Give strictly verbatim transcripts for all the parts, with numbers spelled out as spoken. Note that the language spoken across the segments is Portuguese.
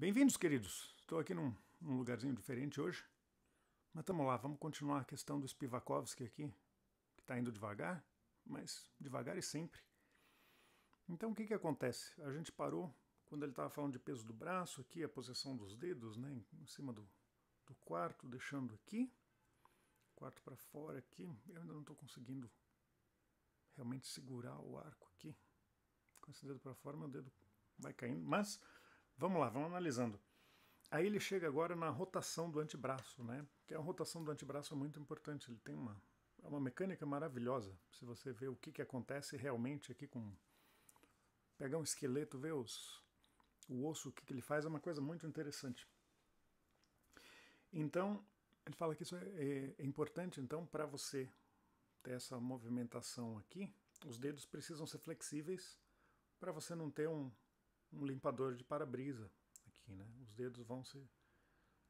Bem-vindos, queridos. Estou aqui num, num lugarzinho diferente hoje. Mas estamos lá, vamos continuar a questão do Spivakovsky aqui, que está indo devagar, mas devagar e sempre. Então o que, que acontece? A gente parou quando ele estava falando de peso do braço aqui, a posição dos dedos, né, em cima do, do quarto, deixando aqui, quarto para fora aqui. Eu ainda não estou conseguindo realmente segurar o arco aqui. Com esse dedo para fora, meu dedo vai caindo, mas... Vamos lá, vamos analisando. Aí ele chega agora na rotação do antebraço, né? Que a rotação do antebraço é muito importante. Ele tem uma, uma mecânica maravilhosa. Se você ver o que, que acontece realmente aqui com... Pegar um esqueleto, ver os, o osso, o que, que ele faz, é uma coisa muito interessante. Então, ele fala que isso é, é, é importante, então, para você ter essa movimentação aqui. Os dedos precisam ser flexíveis para você não ter um... um limpador de para-brisa aqui, né? Os dedos vão se,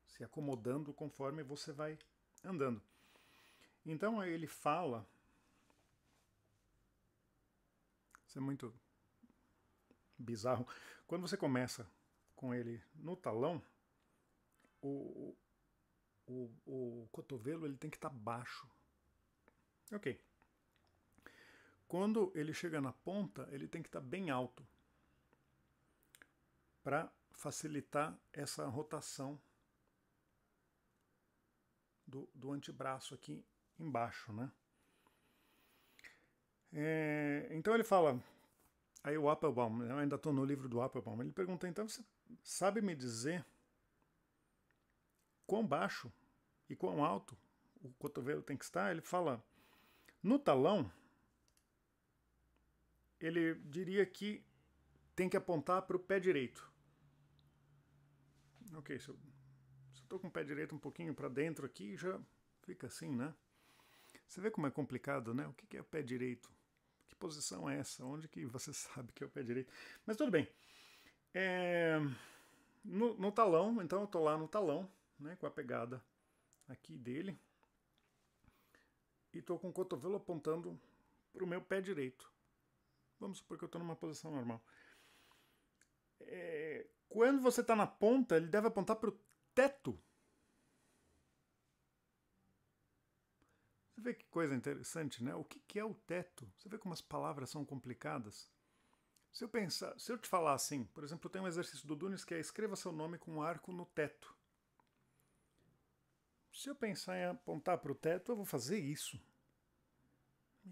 se acomodando conforme você vai andando. Então aí ele fala, isso é muito bizarro, quando você começa com ele no talão, o, o, o cotovelo ele tem que estar baixo. Ok. Quando ele chega na ponta, ele tem que estar bem alto, para facilitar essa rotação do, do antebraço aqui embaixo, né? É, então ele fala, aí o Applebaum, eu ainda estou no livro do Applebaum, ele pergunta, então você sabe me dizer quão baixo e quão alto o cotovelo tem que estar? Ele fala, no talão, ele diria que tem que apontar para o pé direito. Ok, se eu estou com o pé direito um pouquinho para dentro aqui, já fica assim, né? Você vê como é complicado, né? O que, que é o pé direito? Que posição é essa? Onde que você sabe que é o pé direito? Mas tudo bem. É... No, no talão, então eu estou lá no talão, né, com a pegada aqui dele. E estou com o cotovelo apontando para o meu pé direito. Vamos supor que eu estou numa posição normal. É, quando você está na ponta, ele deve apontar para o teto. Você vê que coisa interessante, né? O que, que é o teto? Você vê como as palavras são complicadas. Se eu pensar, se eu te falar assim, por exemplo, eu tenho um exercício do Dounis que é escreva seu nome com um arco no teto. Se eu pensar em apontar para o teto, eu vou fazer isso.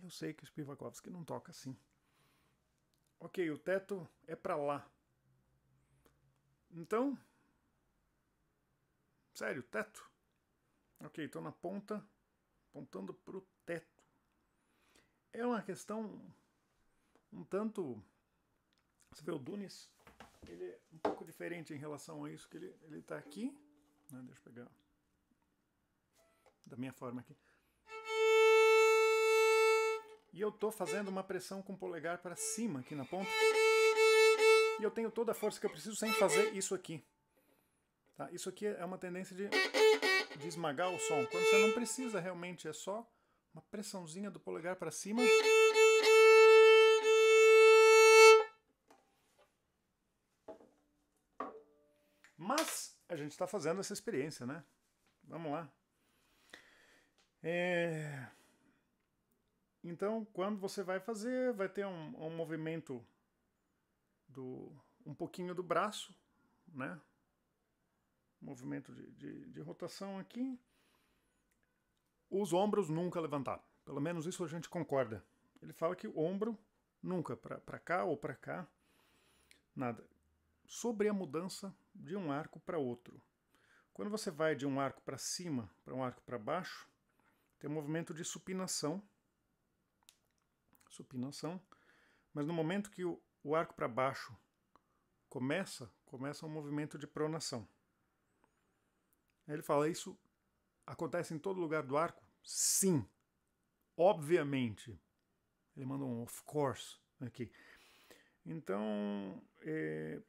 Eu sei que o Spivakovsky não toca assim. Ok, o teto é para lá. Então, sério, teto? Ok, estou na ponta, apontando para o teto. É uma questão um tanto... Você vê o Dounis, ele é um pouco diferente em relação a isso, que ele ele está aqui. Né, deixa eu pegar da minha forma aqui. E eu estou fazendo uma pressão com o polegar para cima aqui na ponta. E eu tenho toda a força que eu preciso sem fazer isso aqui. Tá? Isso aqui é uma tendência de, de esmagar o som. Quando você não precisa realmente, é só uma pressãozinha do polegar para cima. Mas a gente está fazendo essa experiência, né? Vamos lá. É... Então, quando você vai fazer, vai ter um, um movimento... Do, um pouquinho do braço, né? Movimento de, de, de rotação aqui. Os ombros nunca levantar. Pelo menos isso a gente concorda. Ele fala que o ombro nunca para cá ou para cá. Nada. Sobre a mudança de um arco para outro. Quando você vai de um arco para cima para um arco para baixo, tem um movimento de supinação. Supinação. Mas no momento que o O arco para baixo começa, começa um movimento de pronação. Aí ele fala, isso acontece em todo lugar do arco? Sim, obviamente. Ele manda um of course aqui. Então, é,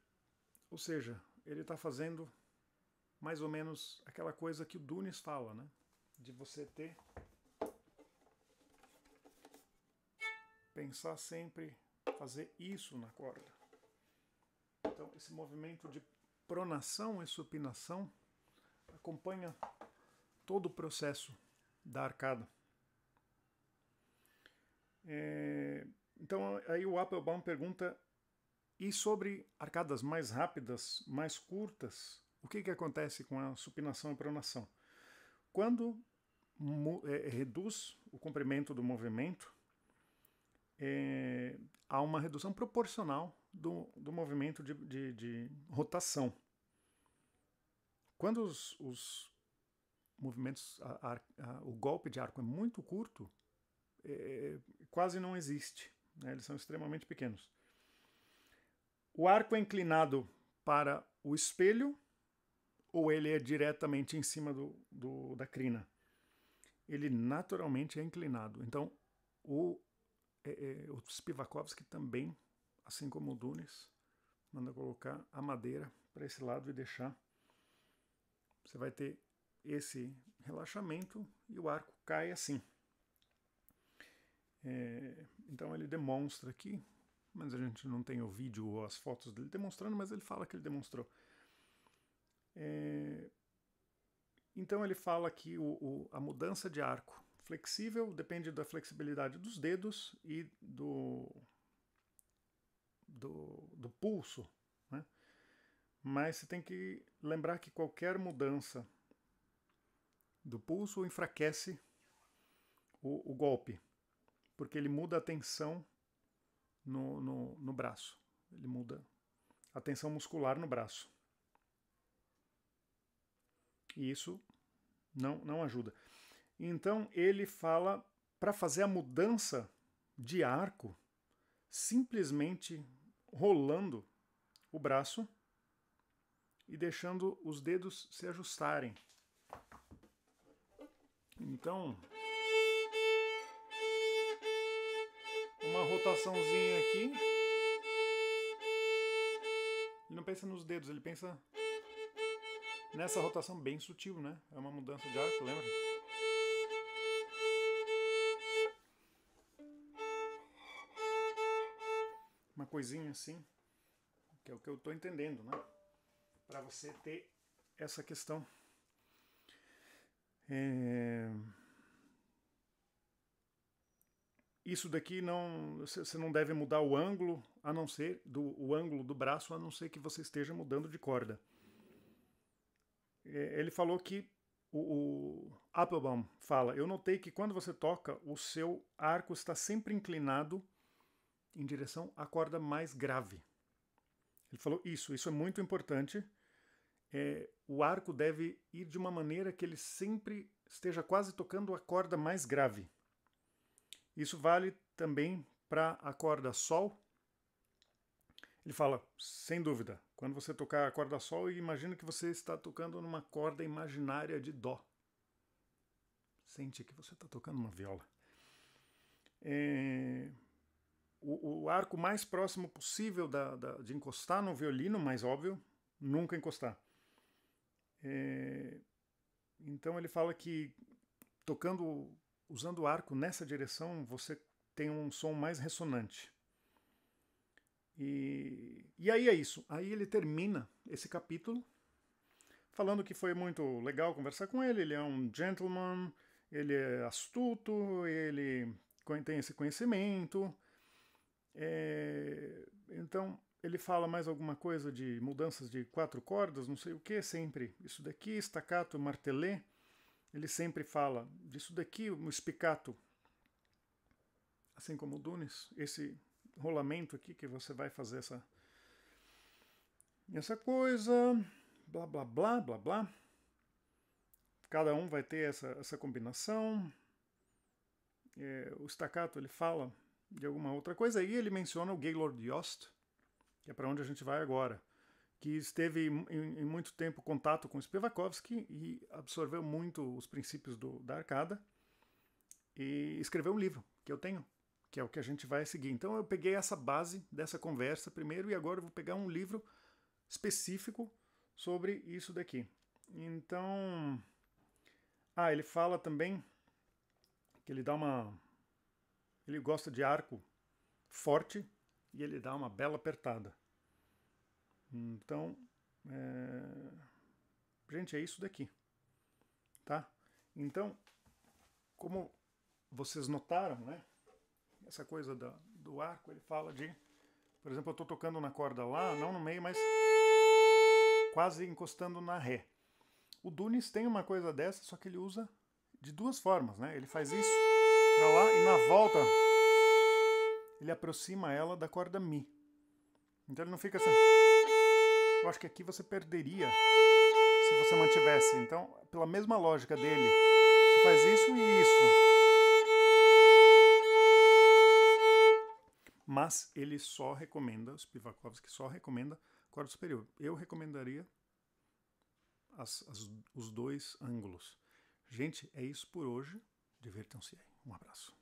ou seja, ele está fazendo mais ou menos aquela coisa que o Dounis fala, né? De você ter... Pensar sempre... fazer isso na corda. Então esse movimento de pronação e supinação acompanha todo o processo da arcada. É, então aí o Applebaum pergunta, e sobre arcadas mais rápidas, mais curtas, o que, que acontece com a supinação e pronação? Quando é, reduz o comprimento do movimento, é, há uma redução proporcional do, do movimento de, de, de rotação. Quando os, os movimentos, a, a, a, o golpe de arco é muito curto, é, quase não existe, né? Eles são extremamente pequenos. O arco é inclinado para o espelho ou ele é diretamente em cima do, do, da crina? Ele naturalmente é inclinado. Então, o, é, é, o Spivakovsky também, assim como o Dounis, manda colocar a madeira para esse lado e deixar. Você vai ter esse relaxamento e o arco cai assim. É, então ele demonstra aqui, mas a gente não tem o vídeo ou as fotos dele demonstrando, mas ele fala que ele demonstrou. É, então ele fala que o, o, a mudança de arco flexível depende da flexibilidade dos dedos e do, do, do pulso, né? Mas você tem que lembrar que qualquer mudança do pulso enfraquece o, o golpe, porque ele muda a tensão no, no, no braço, ele muda a tensão muscular no braço. E isso não, não ajuda. Então ele fala para fazer a mudança de arco simplesmente rolando o braço e deixando os dedos se ajustarem. Então, uma rotaçãozinha aqui. Ele não pensa nos dedos, ele pensa nessa rotação bem sutil, né? É uma mudança de arco, lembra? Uma coisinha assim, que é o que eu tô entendendo, né? Para você ter essa questão é... isso daqui não, você não deve mudar o ângulo a não ser do o ângulo do braço, a não ser que você esteja mudando de corda. É, ele falou que o, o Applebaum fala, eu notei que quando você toca o seu arco está sempre inclinado em direção à corda mais grave. Ele falou isso, isso é muito importante. É, o arco deve ir de uma maneira que ele sempre esteja quase tocando a corda mais grave. Isso vale também para a corda sol. Ele fala, sem dúvida, quando você tocar a corda sol, imagina que você está tocando numa corda imaginária de dó. Sente que você está tocando uma viola. É... O, o arco mais próximo possível da, da, de encostar no violino, mais óbvio, nunca encostar. É... Então ele fala que tocando, usando o arco nessa direção, você tem um som mais ressonante. E, e aí é isso. Aí ele termina esse capítulo falando que foi muito legal conversar com ele. Ele é um gentleman, ele é astuto, ele tem esse conhecimento. É, então ele fala mais alguma coisa de mudanças de quatro cordas, não sei o que, sempre isso daqui, staccato, martelet. Ele sempre fala disso daqui, o spiccato, assim como o Dounis, esse rolamento aqui que você vai fazer essa, essa coisa, blá blá blá blá blá. Cada um vai ter essa, essa combinação. É, o staccato ele fala de alguma outra coisa, e ele menciona o Gaylord Yost, que é para onde a gente vai agora, que esteve em, em muito tempo contato com Spivakovsky e absorveu muito os princípios do, da arcada e escreveu um livro que eu tenho, que é o que a gente vai seguir. Então eu peguei essa base dessa conversa primeiro e agora eu vou pegar um livro específico sobre isso daqui. Então... Ah, ele fala também que ele dá uma... Ele gosta de arco forte e ele dá uma bela apertada. Então, É... Gente, é isso daqui, tá? Então, como vocês notaram, né? Essa coisa da, do arco, ele fala de... Por exemplo, eu estou tocando na corda lá, não no meio, mas quase encostando na ré. O Dounis tem uma coisa dessa, só que ele usa de duas formas, né? Ele faz isso para lá e na volta ele aproxima ela da corda Mi. Então ele não fica assim... Eu acho que aqui você perderia se você mantivesse. Então, pela mesma lógica dele, você faz isso e isso. Mas ele só recomenda, o Spivakovsky só recomenda corda superior. Eu recomendaria as, as, os dois ângulos. Gente, é isso por hoje. Divirtam-se aí. Um abraço.